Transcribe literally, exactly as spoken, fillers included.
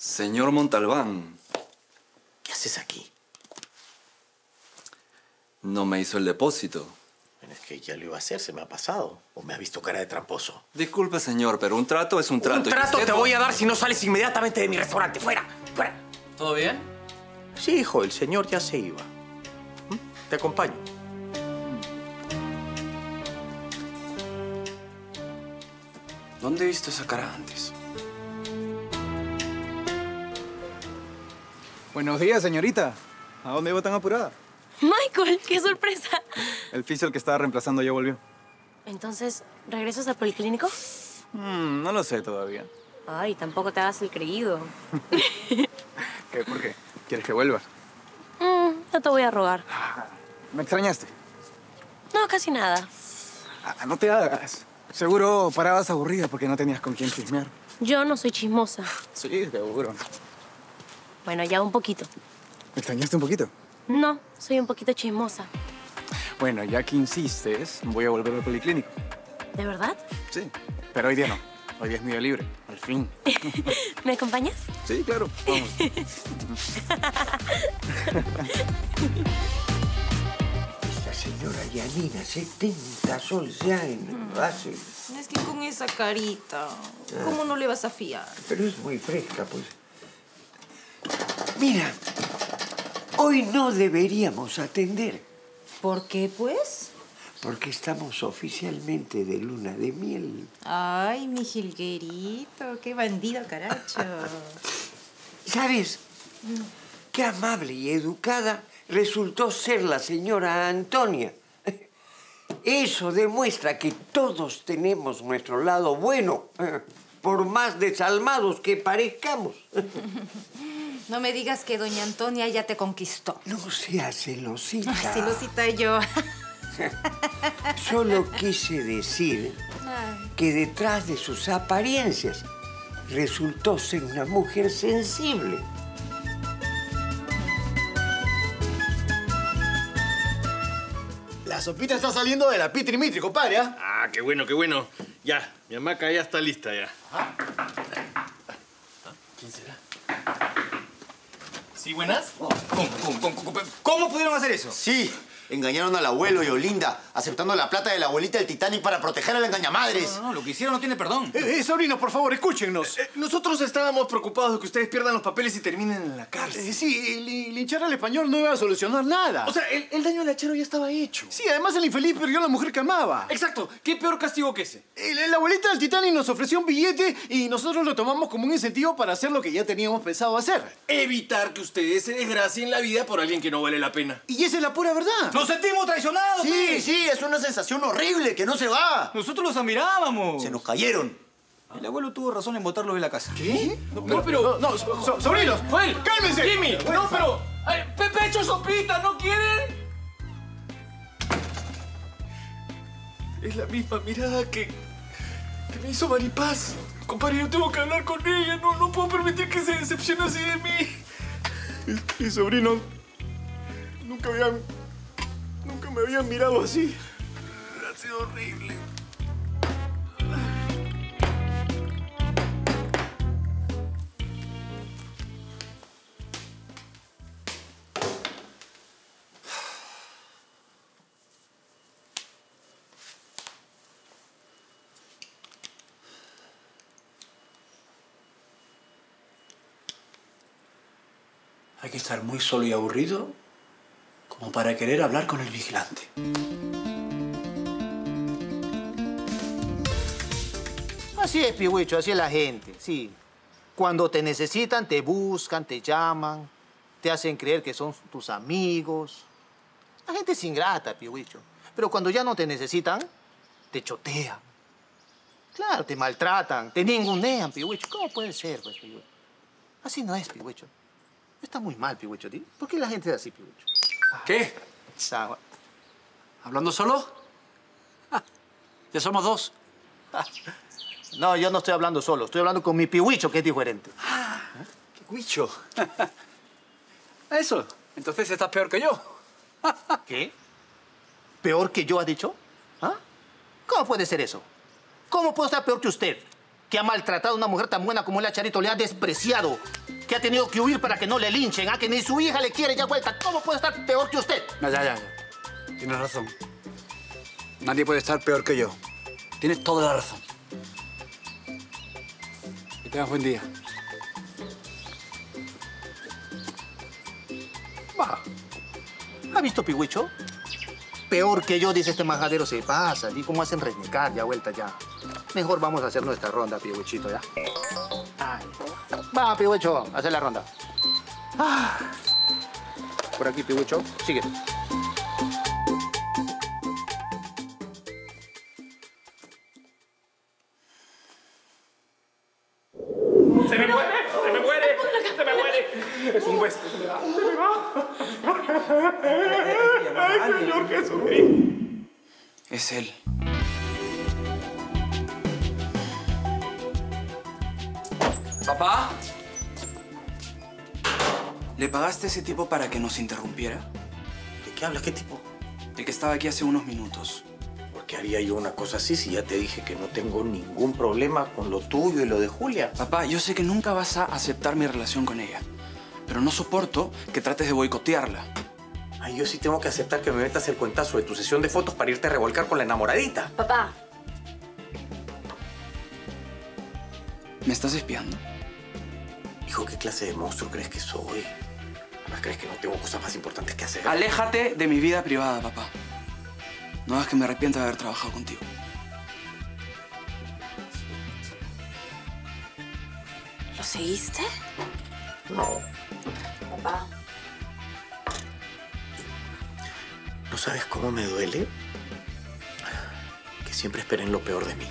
Señor Montalbán. ¿Qué haces aquí? No me hizo el depósito. Bueno, es que ya lo iba a hacer, se me ha pasado. ¿O me ha visto cara de tramposo? Disculpe, señor, pero un trato es un trato. Un trato te voy a dar si no sales inmediatamente de mi restaurante. ¡Fuera! ¡Fuera! ¿Todo bien? Sí, hijo, el señor ya se iba. Te acompaño. ¿Dónde he visto esa cara antes? Buenos días, señorita. ¿A dónde iba tan apurada? Michael, qué sorpresa. El fiscal que estaba reemplazando ya volvió. Entonces, ¿regresas al policlínico? Mm, no lo sé todavía. Ay, tampoco te hagas el creído. ¿Qué? ¿Por qué? ¿Quieres que vuelva? Mm, no te voy a rogar. ¿Me extrañaste? No, casi nada. Ah, no te hagas. Seguro parabas aburrida porque no tenías con quién chismear. Yo no soy chismosa. Sí, seguro. Bueno, ya un poquito. ¿Me extrañaste un poquito? No, soy un poquito chismosa. Bueno, ya que insistes, voy a volver al policlínico. ¿De verdad? Sí, pero hoy día no. Hoy día es mi día libre, al fin. ¿Me acompañas? Sí, claro. Vamos. Esta señora Yanina, setenta soles ya en base. Es que con esa carita, ¿cómo no le vas a fiar? Pero es muy fresca, pues. Mira, hoy no deberíamos atender. ¿Por qué, pues? Porque estamos oficialmente de luna de miel. Ay, mi jilguerito, qué bandido, caracho. ¿Sabes? Qué amable y educada resultó ser la señora Antonia. Eso demuestra que todos tenemos nuestro lado bueno, por más desalmados que parezcamos. No me digas que doña Antonia ya te conquistó. No seas celosita. Ay, celosita yo. Solo quise decir que detrás de sus apariencias resultó ser una mujer sensible. La sopita está saliendo de la pitri-mitri, compadre, ¿eh? Ah, qué bueno, qué bueno. Ya, mi hamaca ya está lista, ya. Ah. ¿Quién será? ¿Sí, buenas? ¿Cómo, cómo, cómo, cómo, ¿Cómo pudieron hacer eso? Sí, engañaron al abuelo y Olinda, aceptando la plata de la abuelita del Titanic para proteger a la engañamadres. No, no, no, lo que hicieron no tiene perdón. Eh, eh, sobrinos, por favor, escúchennos. Eh, eh, nosotros estábamos preocupados de que ustedes pierdan los papeles y terminen en la cárcel. Eh, sí, el, el hinchar al español no iba a solucionar nada. O sea, el, el daño al hachero ya estaba hecho. Sí, además el infeliz perdió a la mujer que amaba. Exacto, ¿qué peor castigo que ese? La abuelita del Titanic nos ofreció un billete y nosotros lo tomamos como un incentivo para hacer lo que ya teníamos pensado hacer. Evitar que ustedes se desgracien la vida por alguien que no vale la pena. Y esa es la pura verdad. ¡Nos sentimos traicionados! Sí, pe. sí, es una sensación horrible que no se va. Nosotros los admirábamos. Se nos cayeron. Ah. El abuelo tuvo razón en botarlos de la casa. ¿Qué? No, pero... No, pero, no, no so, so, sobrinos. Joel, cálmense. Jimmy, no, pero... Ay, Pepe hecho sopita, ¿no quieren? Es la misma mirada que... que me hizo Maripaz. Compadre, yo tengo que hablar con ella. No, no puedo permitir que se decepcione así de mí. Mis sobrinos nunca habían... nunca me habían mirado así. Ha sido horrible. Hay que estar muy solo y aburrido como para querer hablar con el vigilante. Así es, Pihuicho, así es la gente, sí. Cuando te necesitan, te buscan, te llaman, te hacen creer que son tus amigos. La gente es ingrata, Pihuicho. Pero cuando ya no te necesitan, te chotean. Claro, te maltratan, te ningunean, Pihuicho. ¿Cómo puede ser, pues, Pihuicho? Así no es, Pihuicho. Está muy mal, Pihuicho. ¿Por qué la gente es así, Pihuicho? ¿Qué? Sábado. ¿Hablando solo? Ah, ya somos dos. Ah. No, yo no estoy hablando solo. Estoy hablando con mi Pihuicho, que es diferente. Ah, Pihuicho. Eso. Entonces estás peor que yo. ¿Qué? ¿Peor que yo, has dicho? ¿Ah? ¿Cómo puede ser eso? ¿Cómo puedo estar peor que usted? que ha maltratado a una mujer tan buena como la Charito, le ha despreciado, que ha tenido que huir para que no le linchen, ¿ah? Que ni su hija le quiere ya vuelta. ¿Cómo puede estar peor que usted? Ya, ya, ya. Tienes razón. Nadie puede estar peor que yo. Tienes toda la razón. Que tengas buen día. Baja. ¿Has visto, Pigüicho? Peor que yo, dice este majadero, se pasa. ¿Y cómo hacen renegar ya vuelta ya? Mejor vamos a hacer nuestra ronda, Pigüichito, ¿ya? Ay. Va, Pigüicho, a hacer la ronda. Ah. Por aquí, Pigüicho. Sigue. ¡Se me muere! ¡Se me muere! ¡Se me muere! ¡Es un hueso! ¡Se me va! ¡Ay, Señor Jesucristo! Es él. ¿Papá? ¿Le pagaste a ese tipo para que nos interrumpiera? ¿De qué hablas? ¿Qué tipo? El que estaba aquí hace unos minutos. ¿Por qué haría yo una cosa así si ya te dije que no tengo ningún problema con lo tuyo y lo de Julia? Papá, yo sé que nunca vas a aceptar mi relación con ella, pero no soporto que trates de boicotearla. Ay, yo sí tengo que aceptar que me metas el cuentazo de tu sesión de fotos para irte a revolcar con la enamoradita. Papá. ¿Me estás espiando? Hijo, ¿qué clase de monstruo crees que soy? Además, ¿crees que no tengo cosas más importantes que hacer? Aléjate de mi vida privada, papá. No hagas que me arrepienta de haber trabajado contigo. ¿Lo seguiste? No. Papá. ¿No sabes cómo me duele? Que siempre esperen lo peor de mí.